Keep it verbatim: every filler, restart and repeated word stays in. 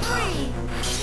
Fire! Free!